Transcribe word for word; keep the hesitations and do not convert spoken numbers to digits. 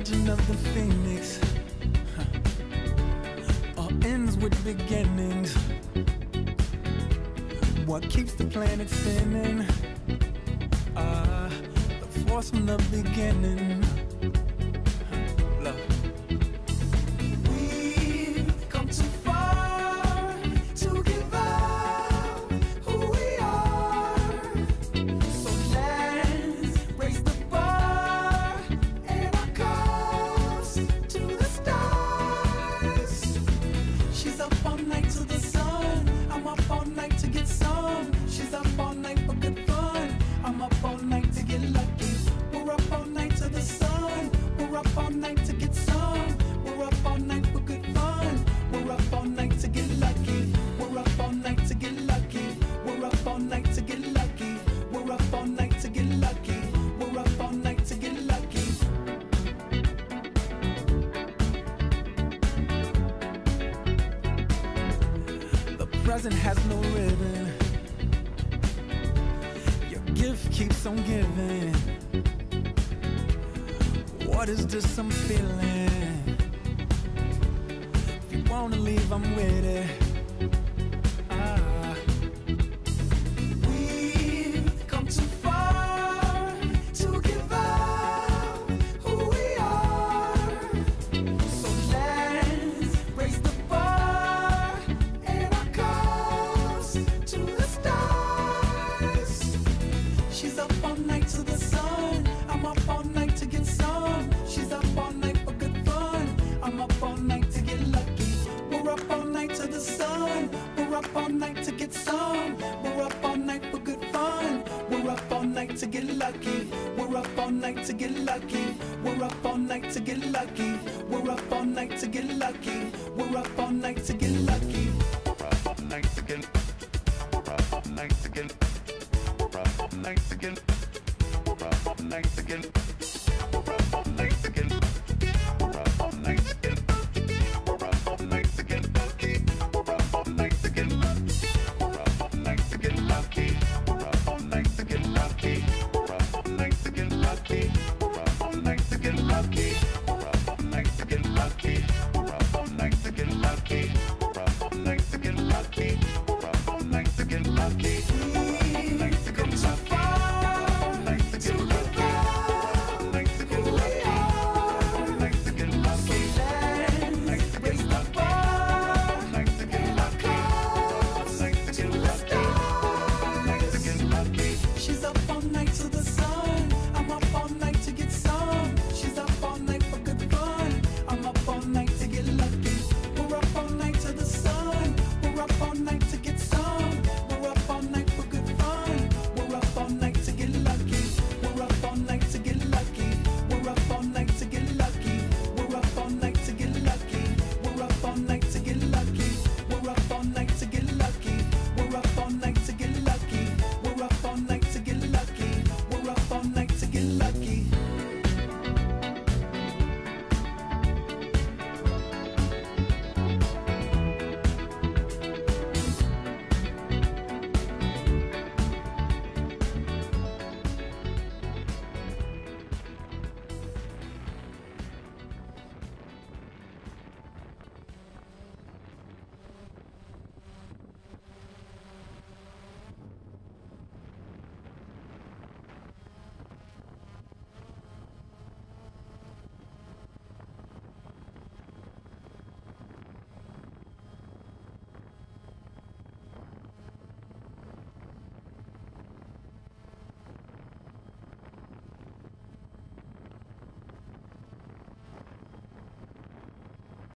legend of the phoenix, huh. All ends with beginnings. What keeps the planet spinning? Uh, the force from the beginning. Present has no ribbon. Your gift keeps on giving. What is this I'm feeling? If you wanna leave, I'm with it. To get lucky, we're up all night to get lucky, we're up all night to get lucky, we're up all night to get lucky, we're up all night to get lucky, we're up all night to get, we're up all night to get, we're up all night to get, we're up all night to get, we're up all night to get, we're up all night to get, we're up all night to get lucky, we're up all night to get lucky, we're up all night to get lucky, we're up all night to get lucky. We're up all night to get lucky. We're up all night to get lucky.